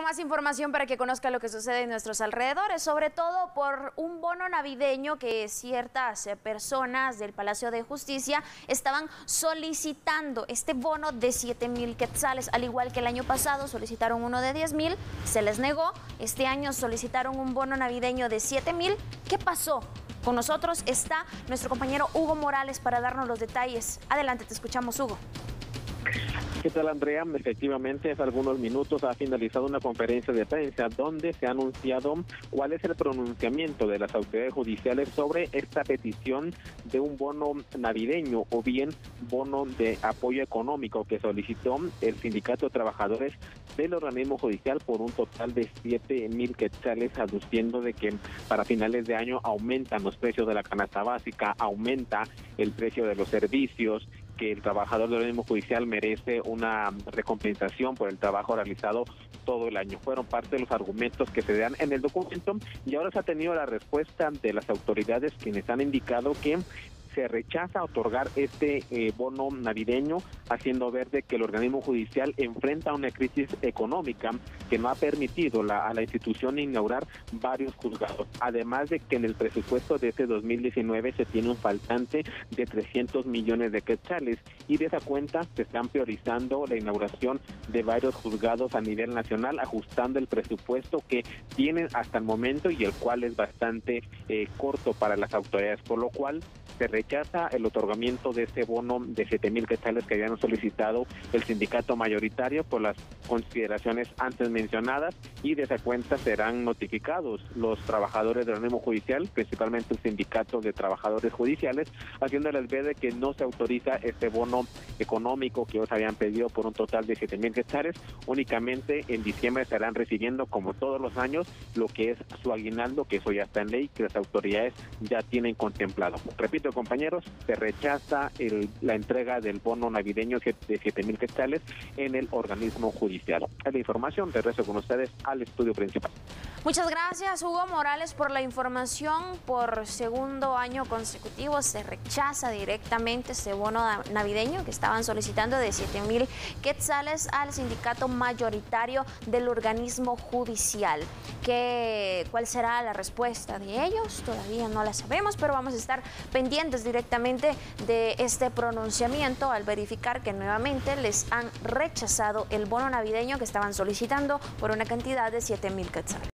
con más información para que conozca lo que sucede en nuestros alrededores, sobre todo por un bono navideño que ciertas personas del Palacio de Justicia estaban solicitando. Este bono de 7,000 quetzales, al igual que el año pasado solicitaron uno de 10,000, se les negó. Este año solicitaron un bono navideño de 7,000. ¿Qué pasó? Con nosotros está nuestro compañero Hugo Morales para darnos los detalles. Adelante, te escuchamos, Hugo. ¿Qué tal, Andrea? Efectivamente, hace algunos minutos ha finalizado una conferencia de prensa donde se ha anunciado cuál es el pronunciamiento de las autoridades judiciales sobre esta petición de un bono navideño o bien bono de apoyo económico que solicitó el Sindicato de Trabajadores del Organismo Judicial por un total de 7,000 quetzales, aduciendo de que para finales de año aumentan los precios de la canasta básica, aumenta el precio de los servicios, que el trabajador del organismo judicial merece una recompensación por el trabajo realizado todo el año. Fueron parte de los argumentos que se dan en el documento y ahora se ha tenido la respuesta de las autoridades, quienes han indicado que se rechaza otorgar este bono navideño, haciendo ver de que el organismo judicial enfrenta una crisis económica que no ha permitido a la institución inaugurar varios juzgados. Además de que en el presupuesto de este 2019 se tiene un faltante de 300 millones de quetzales y de esa cuenta se están priorizando la inauguración de varios juzgados a nivel nacional, ajustando el presupuesto que tienen hasta el momento y el cual es bastante corto para las autoridades, por lo cual se rechaza el otorgamiento de este bono de 7,000 quetzales que habían solicitado el sindicato mayoritario por las consideraciones antes mencionadas, y de esa cuenta serán notificados los trabajadores del organismo judicial, principalmente el sindicato de trabajadores judiciales, haciéndoles ver de que no se autoriza este bono económico que ellos habían pedido por un total de 7,000 quetzales. Únicamente en diciembre estarán recibiendo, como todos los años, lo que es su aguinaldo, que eso ya está en ley, que las autoridades ya tienen contemplado. Repito, compañeros, se rechaza la entrega del bono navideño de 7,000 quetzales en el organismo judicial. La información, de rezo con ustedes al estudio principal. Muchas gracias, Hugo Morales, por la información. Por segundo año consecutivo se rechaza directamente ese bono navideño que estaban solicitando de 7,000 quetzales al sindicato mayoritario del organismo judicial. ¿Cuál será la respuesta de ellos? Todavía no la sabemos, pero vamos a estar pendientes directamente de este pronunciamiento al verificar que nuevamente les han rechazado el bono navideño que estaban solicitando por una cantidad de 7,000 quetzales.